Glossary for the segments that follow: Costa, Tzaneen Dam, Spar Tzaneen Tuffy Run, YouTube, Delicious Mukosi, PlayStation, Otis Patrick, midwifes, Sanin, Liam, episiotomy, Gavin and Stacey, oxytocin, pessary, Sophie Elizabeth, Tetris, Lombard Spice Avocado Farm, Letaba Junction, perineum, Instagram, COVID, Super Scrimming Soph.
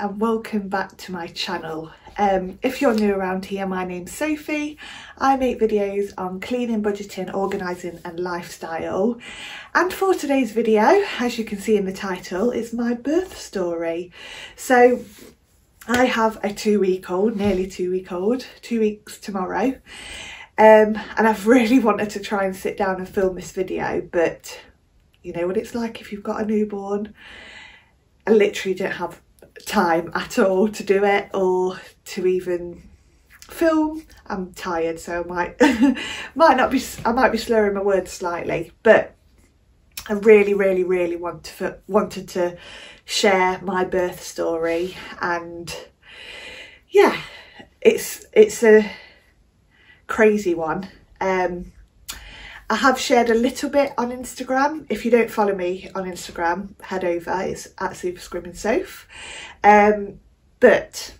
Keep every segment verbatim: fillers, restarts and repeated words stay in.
and welcome back to my channel. Um, if you're new around here, my name's Sophie. I make videos on cleaning, budgeting, organising and lifestyle. And for today's video, as you can see in the title, it's my birth story. So I have a two week old, nearly two week old, two weeks tomorrow. Um, and I've really wanted to try and sit down and film this video, but you know what it's like if you've got a newborn. I literally don't have time at all to do it or to even film. I'm tired, so I might might not be I might be slurring my words slightly, but I really really really want to, wanted to share my birth story. And yeah, it's it's a crazy one. um I have shared a little bit on Instagram. If you don't follow me on Instagram, head over, it's at Super Scrimming Soph. Um, but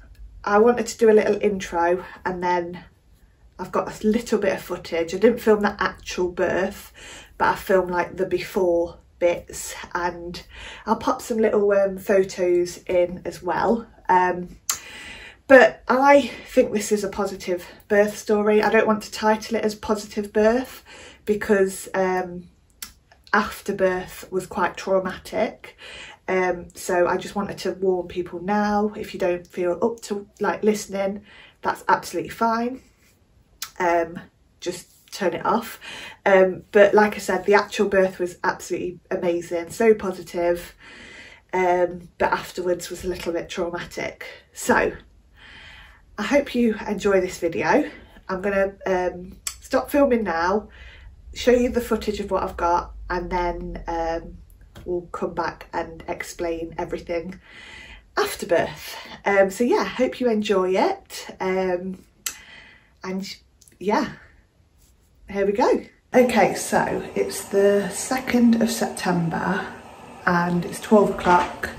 I wanted to do a little intro, and then I've got a little bit of footage. I didn't film the actual birth, but I filmed like the before bits, and I'll pop some little um, photos in as well. Um, But I think this is a positive birth story. I don't want to title it as positive birth because um, afterbirth was quite traumatic. Um, so I just wanted to warn people now, if you don't feel up to like listening, that's absolutely fine. Um, just turn it off. Um, but like I said, the actual birth was absolutely amazing, so positive. Um, but afterwards was a little bit traumatic. So I hope you enjoy this video. I'm gonna um, stop filming now, show you the footage of what I've got, and then um, we'll come back and explain everything after birth. Um, so yeah, hope you enjoy it. Um, and yeah, here we go. Okay, so it's the second of September and it's twelve o'clock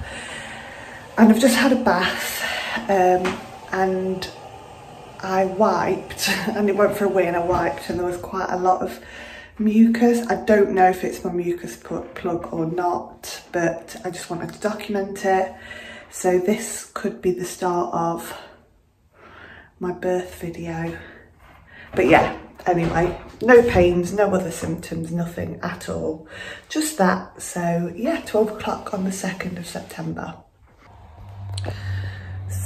and I've just had a bath. Um, and I wiped and it went for a wee and I wiped and there was quite a lot of mucus. I don't know if it's my mucus plug or not, but I just wanted to document it. So this could be the start of my birth video. But yeah, anyway, no pains, no other symptoms, nothing at all, just that. So yeah, twelve o'clock on the second of September.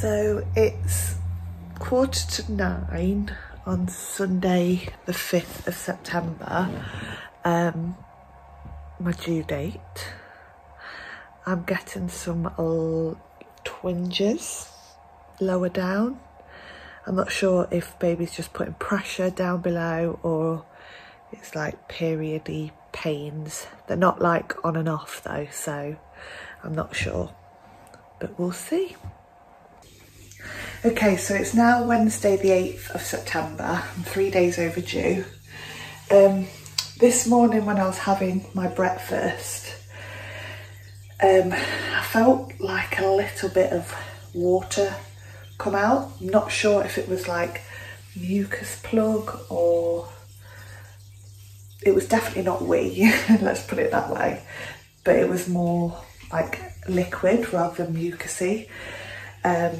So it's quarter to nine on Sunday the fifth of September, um, my due date. I'm getting some old twinges lower down. I'm not sure if baby's just putting pressure down below or it's like periody pains. They're not like on and off though, so I'm not sure, but we'll see. Okay, so it's now Wednesday the eighth of September. I'm three days overdue. Um, this morning when I was having my breakfast, um, I felt like a little bit of water come out. I'm not sure if it was like mucus plug or... It was definitely not wee, let's put it that way. But it was more like liquid rather than mucusy. Um,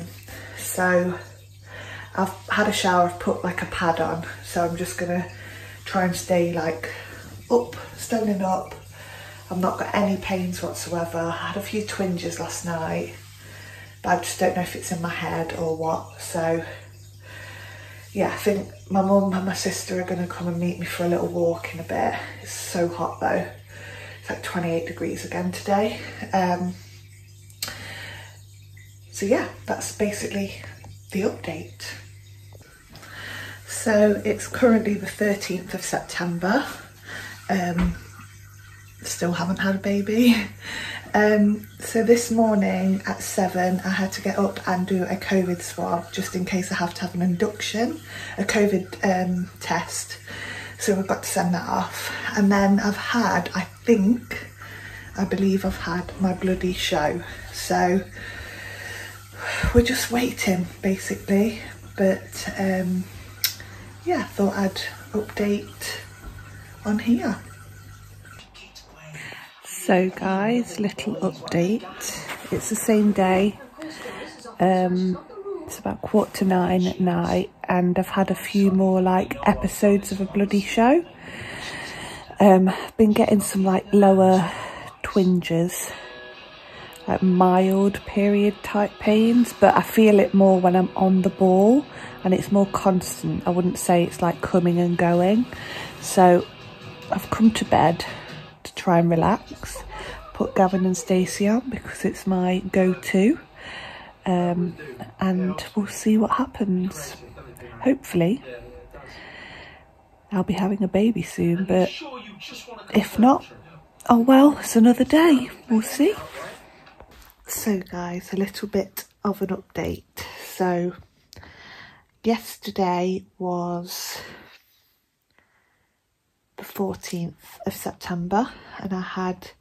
so I've had a shower, I've put like a pad on, so I'm just gonna try and stay like up, standing up. I've not got any pains whatsoever. I had a few twinges last night, but I just don't know if it's in my head or what. So yeah, I think my mum and my sister are gonna come and meet me for a little walk in a bit. It's so hot though. It's like twenty-eight degrees again today. Um, So yeah, that's basically the update. So it's currently the thirteenth of September. Um, still haven't had a baby. Um, so this morning at seven, I had to get up and do a COVID swab just in case I have to have an induction, a COVID um, test. So we've got to send that off. And then I've had, I think, I believe I've had my bloody show. So we're just waiting basically, but um yeah, I thought I'd update on here. So guys, little update. It's the same day Um, it's about quarter to nine at night, and I've had a few more like episodes of a bloody show. Um, I've been getting some like lower twinges, like mild period type pains, but I feel it more when I'm on the ball and it's more constant. I wouldn't say it's like coming and going. So I've come to bed to try and relax, put Gavin and Stacey on because it's my go-to, um, and we'll see what happens. Hopefully I'll be having a baby soon, but if not, oh well, it's another day, we'll see. So guys, a little bit of an update. So yesterday was the fourteenth of September and I had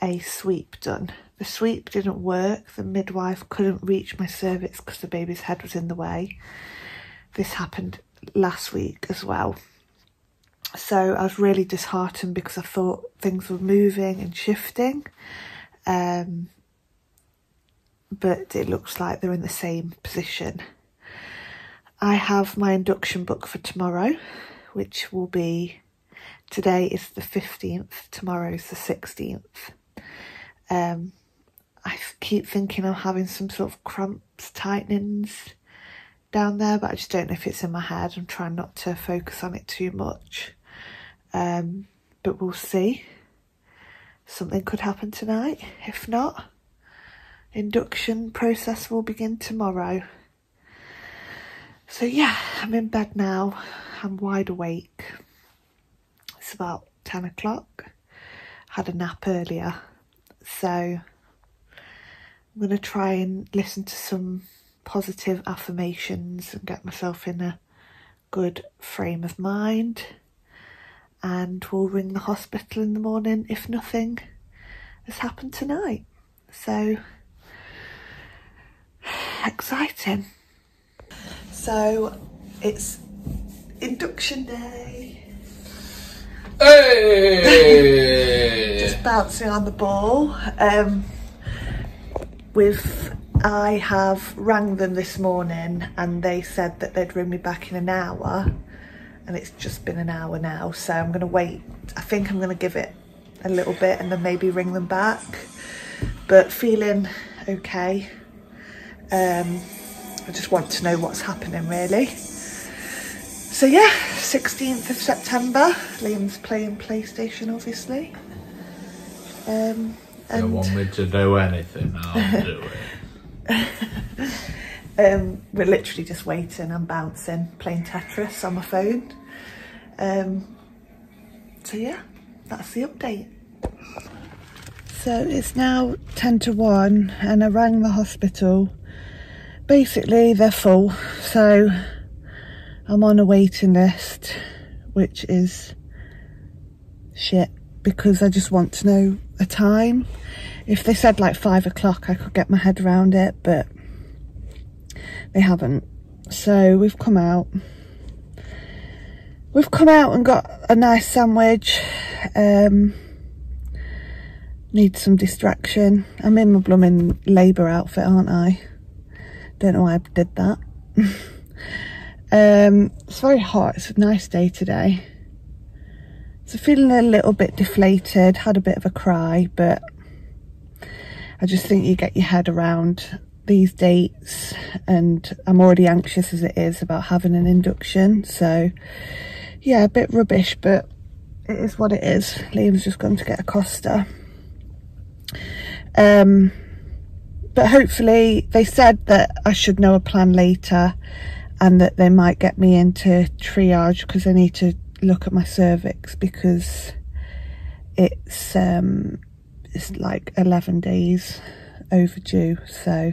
a sweep done. The sweep didn't work. The midwife couldn't reach my cervix because the baby's head was in the way. This happened last week as well. So I was really disheartened because I thought things were moving and shifting. Um, but it looks like they're in the same position. I have my induction book for tomorrow, which will be, today is the fifteenth, tomorrow is the sixteenth. Um, I keep thinking I'm having some sort of cramps, tightenings down there, but I just don't know if it's in my head. I'm trying not to focus on it too much, um, but we'll see. Something could happen tonight. If not, induction process will begin tomorrow. So yeah, I'm in bed now. I'm wide awake. It's about ten o'clock. Had a nap earlier. So I'm going to try and listen to some positive affirmations and get myself in a good frame of mind. And we'll ring the hospital in the morning if nothing has happened tonight. So exciting. So it's induction day. Hey! Just bouncing on the ball. Um, with I have rang them this morning and they said that they'd ring me back in an hour, and it's just been an hour now, so I'm gonna wait. I think I'm gonna give it a little bit and then maybe ring them back, but feeling okay. Um, I just want to know what's happening, really. So yeah, sixteenth of September, Liam's playing PlayStation, obviously. Um, and you want me to do anything, I'll do it. Um, we're literally just waiting and bouncing, playing Tetris on my phone. Um, so yeah, that's the update. So it's now ten to one and I rang the hospital. Basically they're full, so I'm on a waiting list, which is shit because I just want to know a time. If they said like five o'clock, I could get my head around it, but they haven't. So we've come out we've come out and got a nice sandwich. Um need some distraction. I'm in my blooming labour outfit, aren't I? Don't know why I did that. Um, it's very hot. It's a nice day today. So feeling a little bit deflated. Had a bit of a cry, but I just think you get your head around these dates, and I'm already anxious as it is about having an induction. So yeah, a bit rubbish, but it is what it is. Liam's just gone to get a Costa. Um, But hopefully, they said that I should know a plan later and that they might get me into triage because I need to look at my cervix because it's um, it's like eleven days overdue. So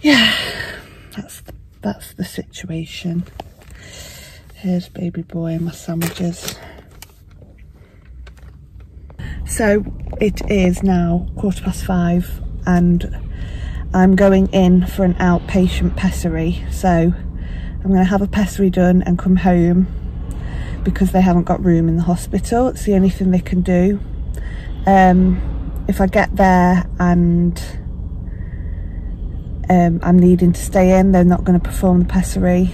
yeah, that's the, that's the situation. Here's baby boy and my sandwiches. So it is now quarter past five and I'm going in for an outpatient pessary. So I'm going to have a pessary done and come home because they haven't got room in the hospital. It's the only thing they can do. Um, if I get there and um, I'm needing to stay in. They're not going to perform the pessary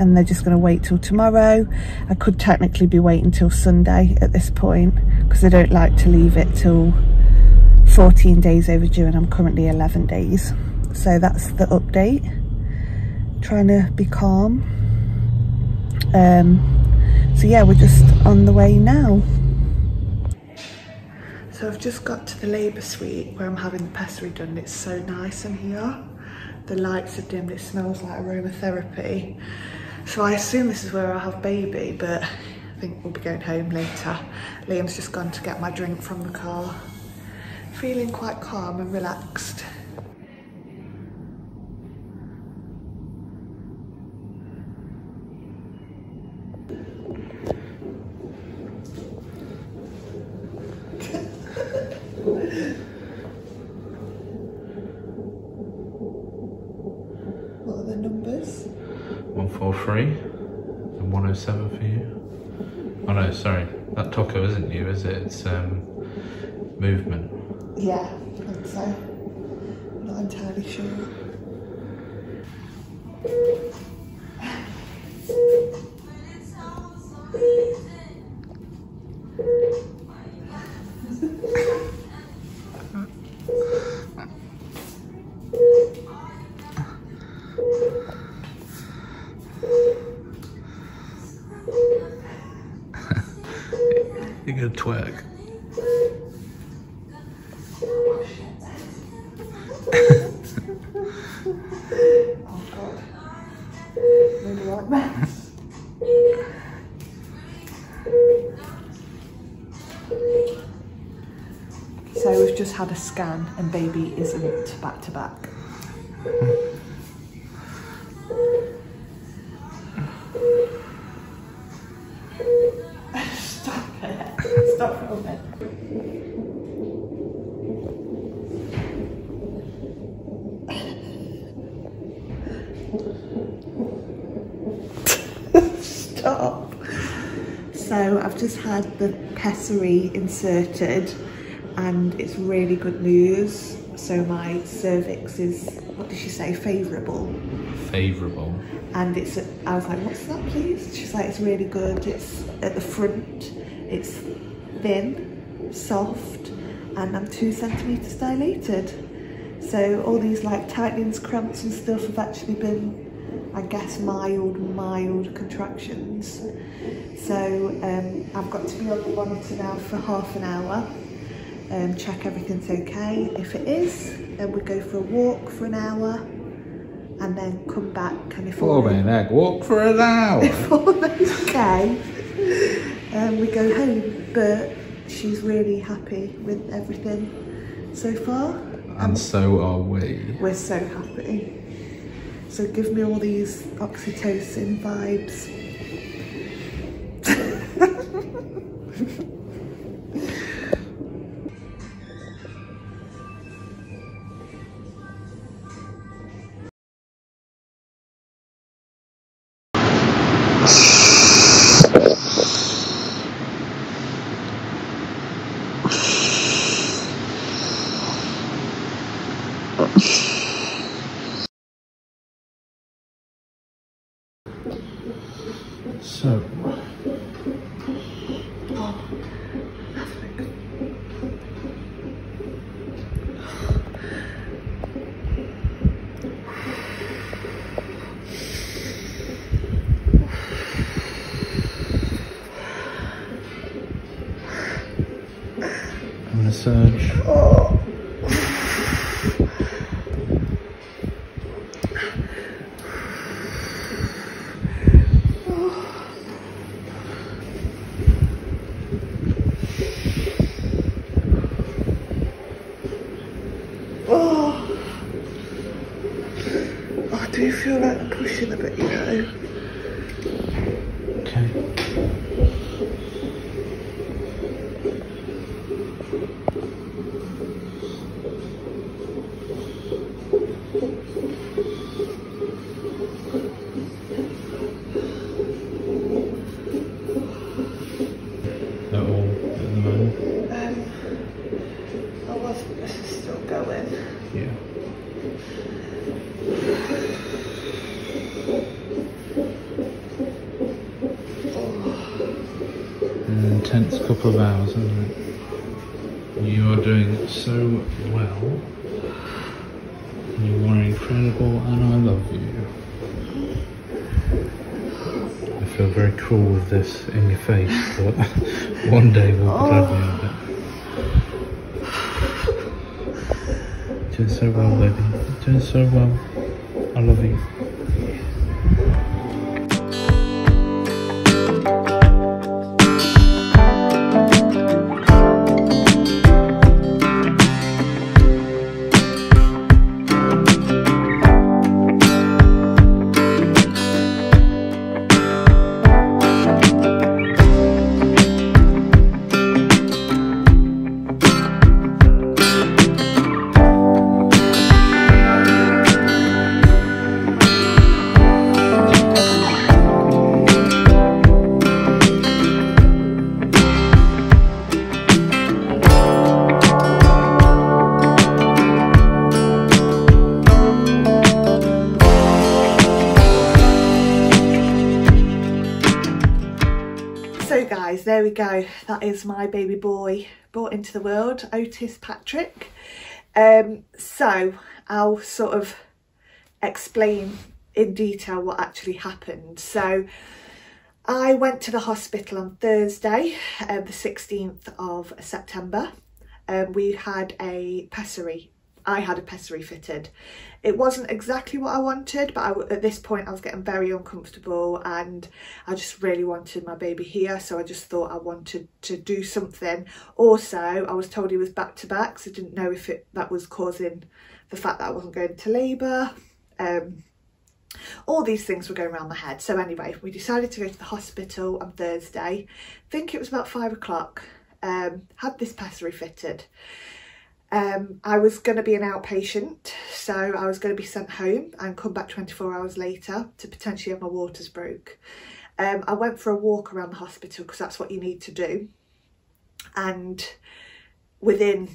and they're just going to wait till tomorrow. I could technically be waiting till Sunday at this point because I don't like to leave it till fourteen days overdue, and I'm currently eleven days. So that's the update. Trying to be calm. Um, so yeah, we're just on the way now. So I've just got to the labour suite where I'm having the pessary done. It's so nice in here. The lights are dimmed, it smells like aromatherapy. So I assume this is where I'll have baby, but I think we'll be going home later. Liam's just gone to get my drink from the car. Feeling quite calm and relaxed. What are the numbers? one forty-three and one oh seven for you. Oh no, sorry, that taco isn't you, is it? It's um, movement. Yeah, I think so. I'm not entirely sure. You're gonna twerk. So we've just had a scan and baby is limped back to back. Stop it. Stop filming. Stop. So I've just had the pessary inserted. And it's really good news. So my cervix is, what did she say, favourable? Favourable. And it's, I was like, what's that please? She's like, it's really good. It's at the front, it's thin, soft, and I'm two centimetres dilated. So all these like tightenings, cramps and stuff have actually been, I guess, mild, mild contractions. So um, I've got to be on the monitor now for half an hour. Um, check everything's okay. If it is, then we go for a walk for an hour and then come back, and if all an egg walk for an hour. If all okay, um, we go home. But she's really happy with everything so far. And um, so are we. We're so happy. So give me all these oxytocin vibes. So, I'm gonna surge. Oh. I do feel like pushing a bit, you know. Okay. Is that all at the moment? Um, I was, this is still going. Yeah. an intense couple of hours, isn't it? You are doing so well. You are incredible and I love you. I feel very cool with this in your face, but one day we'll be having it. Doing so well, baby. Doing so well. I love you. There we go, that is my baby boy brought into the world, Otis Patrick. Um, so I'll sort of explain in detail what actually happened. So I went to the hospital on Thursday, um, the sixteenth of September. Um, we had a pessary. I had a pessary fitted. It wasn't exactly what I wanted, but I, at this point I was getting very uncomfortable and I just really wanted my baby here, so I just thought I wanted to do something. Also, I was told he was back to back, so I didn't know if it, that was causing the fact that I wasn't going to labour. Um, all these things were going around my head. So anyway, we decided to go to the hospital on Thursday. I think it was about five o'clock. Um, had this pessary fitted. Um, I was going to be an outpatient, so I was going to be sent home and come back twenty-four hours later to potentially have my waters broke. Um, I went for a walk around the hospital because that's what you need to do. And within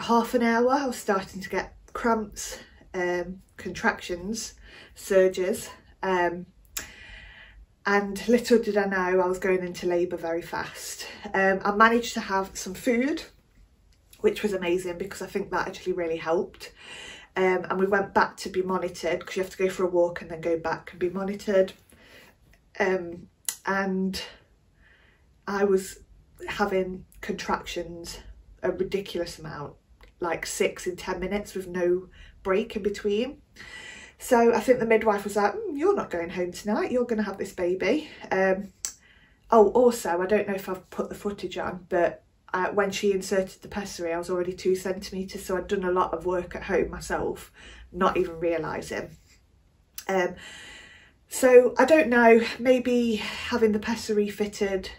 half an hour, I was starting to get cramps, um, contractions, surges. Um, and little did I know I was going into labour very fast. Um, I managed to have some food, which was amazing because I think that actually really helped. Um, and we went back to be monitored because you have to go for a walk and then go back and be monitored. Um, and I was having contractions a ridiculous amount, like six in ten minutes with no break in between. So I think the midwife was like, mm, you're not going home tonight, you're going to have this baby. Um, oh, also, I don't know if I've put the footage on, but Uh, when she inserted the pessary, I was already two centimetres, so I'd done a lot of work at home myself, not even realising. Um, so I don't know, maybe having the pessary fitted,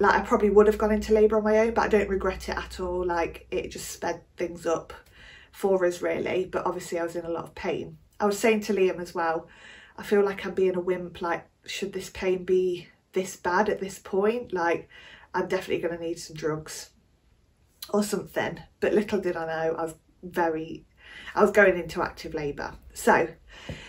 like I probably would have gone into labour on my own, but I don't regret it at all. Like, it just sped things up for us really, but obviously I was in a lot of pain. I was saying to Liam as well, I feel like I'm being a wimp, like should this pain be this bad at this point? Like, I'm definitely going to need some drugs or something. But little did I know, I was very, I was going into active labour. So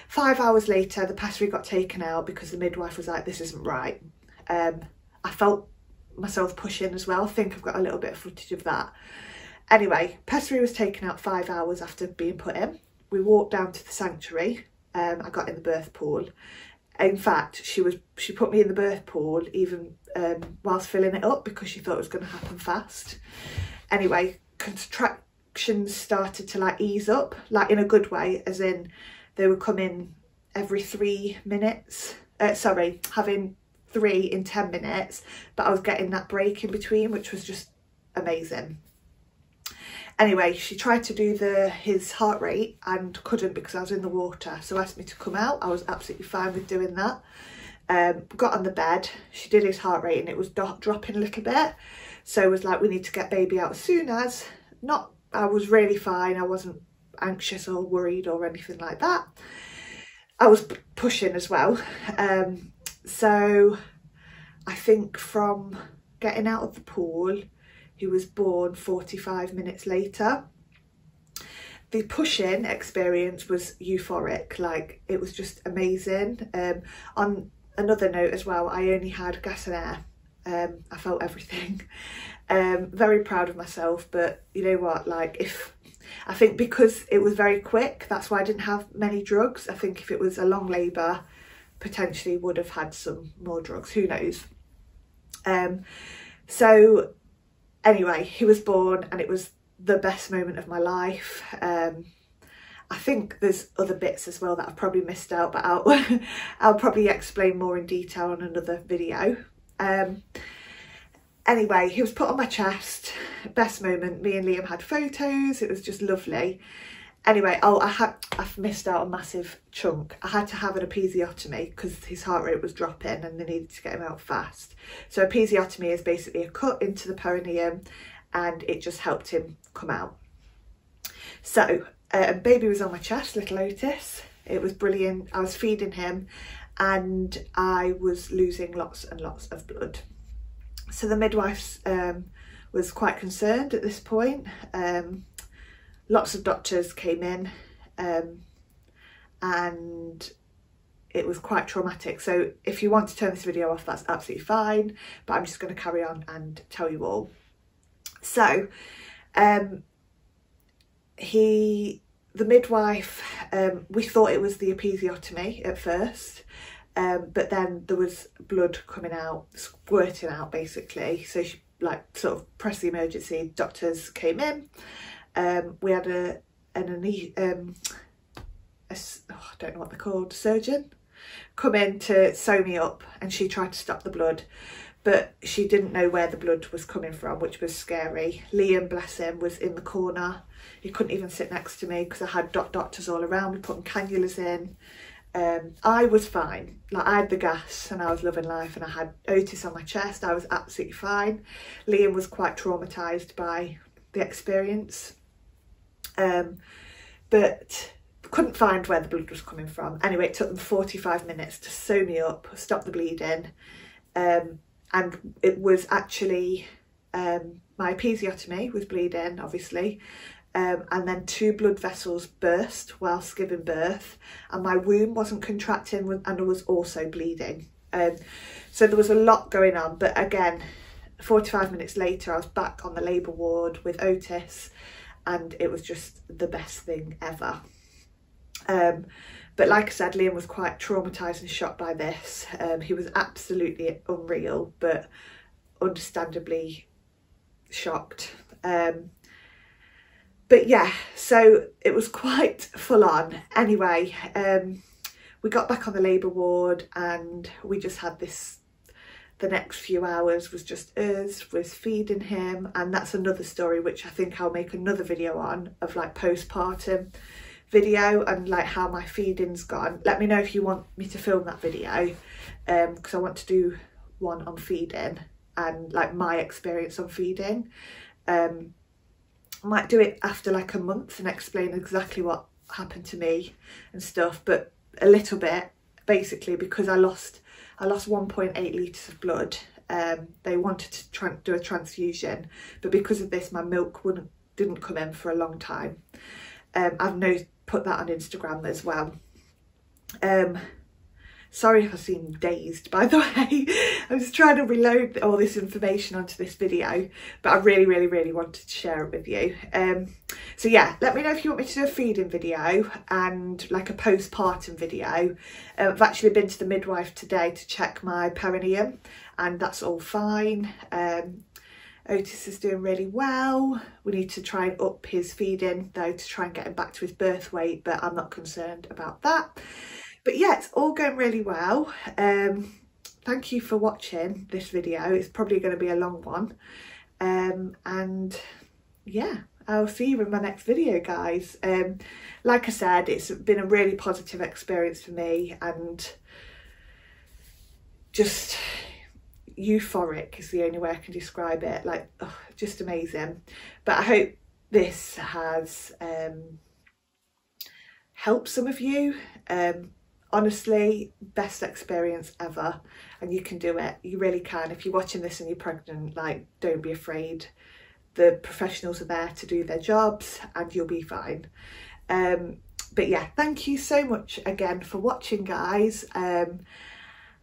five hours later, the pessary got taken out because the midwife was like, this isn't right. Um, I felt myself pushing as well. I think I've got a little bit of footage of that. Anyway, pessary was taken out five hours after being put in. We walked down to the sanctuary. Um, I got in the birth pool. In fact, she was she put me in the birth pool even um, whilst filling it up because she thought it was going to happen fast. Anyway, contractions started to like ease up, like in a good way, as in they were coming every three minutes. Uh, sorry, having three in ten minutes, but I was getting that break in between, which was just amazing. Anyway, she tried to do the his heart rate and couldn't because I was in the water. So asked me to come out. I was absolutely fine with doing that. Um, got on the bed. She did his heart rate and it was do dropping a little bit. So it was like, we need to get baby out as soon as. Not, I was really fine. I wasn't anxious or worried or anything like that. I was pushing as well. Um, so I think from getting out of the pool, he was born forty-five minutes later. The pushing experience was euphoric, like it was just amazing. Um, on another note as well, I only had gas and air Um, I felt everything. Um, very proud of myself, but you know what, like if, I think because it was very quick, that's why I didn't have many drugs. I think if it was a long labour, potentially would have had some more drugs, who knows. Um, so anyway, he was born and it was the best moment of my life. Um, I think there's other bits as well that I've probably missed out, but I'll, I'll probably explain more in detail on another video. Um, anyway, he was put on my chest, best moment. Me and Liam had photos, it was just lovely. Anyway, oh, I had, I've missed out a massive chunk. I had to have an episiotomy because his heart rate was dropping and they needed to get him out fast. So episiotomy is basically a cut into the perineum and it just helped him come out. So uh, baby was on my chest, little Otis. It was brilliant. I was feeding him and I was losing lots and lots of blood. So the midwife um, was quite concerned at this point. Um, lots of doctors came in, um, and it was quite traumatic. So if you want to turn this video off, that's absolutely fine, but I'm just going to carry on and tell you all. So um, he, the midwife, um, we thought it was the episiotomy at first, um, but then there was blood coming out, squirting out basically. So she like sort of pressed the emergency, doctors came in. Um, we had a an um, a, oh, I don't know what they're called, surgeon come in to sew me up, and she tried to stop the blood, but she didn't know where the blood was coming from, which was scary. Liam, bless him, was in the corner. He couldn't even sit next to me because I had doc doctors all around me putting cannulas in. Um, I was fine, like I had the gas and I was loving life, and I had Otis on my chest. I was absolutely fine. Liam was quite traumatised by the experience. Um, but couldn't find where the blood was coming from. Anyway, it took them forty-five minutes to sew me up, stop the bleeding, um, and it was actually um, my episiotomy was bleeding, obviously, um, and then two blood vessels burst whilst giving birth, and my womb wasn't contracting and I was also bleeding. Um, so there was a lot going on, but again, forty-five minutes later, I was back on the labour ward with Otis, and it was just the best thing ever. Um, but like I said, Liam was quite traumatised and shocked by this. Um, he was absolutely unreal, but understandably shocked. Um, but yeah, so it was quite full on. Anyway, um, we got back on the labour ward and we just had this, the next few hours was just us, was feeding him, and that's another story which I think I'll make another video on, of like postpartum video and like how my feeding's gone. Let me know if you want me to film that video, um because I want to do one on feeding and like my experience on feeding. um I might do it after like a month and explain exactly what happened to me and stuff, but a little bit basically, because I lost I lost one point eight litres of blood. Um, they wanted to try do a transfusion, but because of this, my milk wouldn't, didn't come in for a long time. Um, I've no, put that on Instagram as well. Um, sorry if I seem dazed, by the way. I'm just trying to reload all this information onto this video, but I really, really, really wanted to share it with you. Um, so yeah, let me know if you want me to do a feeding video and like a postpartum video. Uh, I've actually been to the midwife today to check my perineum, and that's all fine. Um, Otis is doing really well. We need to try and up his feeding though to try and get him back to his birth weight, but I'm not concerned about that. But yeah, it's all going really well. Um, thank you for watching this video. It's probably going to be a long one. Um, and yeah, I'll see you in my next video, guys. Um, like I said, it's been a really positive experience for me, and just euphoric is the only way I can describe it. Like, oh, just amazing. But I hope this has um, helped some of you. Um, Honestly, best experience ever, and you can do it. You really can. If you're watching this and you're pregnant, like, don't be afraid. The professionals are there to do their jobs and you'll be fine. Um, but yeah, thank you so much again for watching, guys. Um,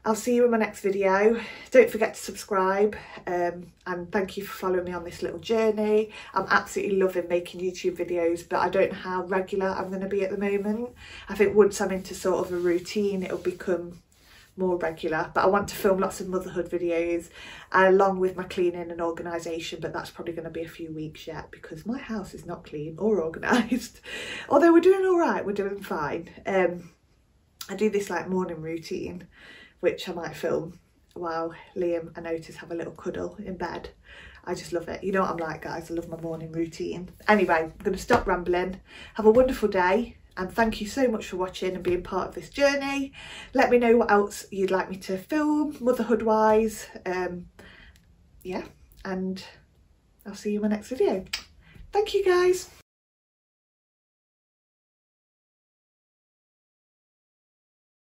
I'll see you in my next video. Don't forget to subscribe, um, and thank you for following me on this little journey. I'm absolutely loving making YouTube videos, but I don't know how regular I'm going to be at the moment. I think once I'm into sort of a routine, it'll become more regular, but I want to film lots of motherhood videos uh, along with my cleaning and organisation, but that's probably going to be a few weeks yet because my house is not clean or organised. Although we're doing all right, we're doing fine. Um, I do this like morning routine, which I might film while Liam and Otis have a little cuddle in bed. I just love it. You know what I'm like, guys, I love my morning routine. Anyway, I'm going to stop rambling. Have a wonderful day. And thank you so much for watching and being part of this journey. Let me know what else you'd like me to film, motherhood wise. Um, yeah, and I'll see you in my next video. Thank you, guys.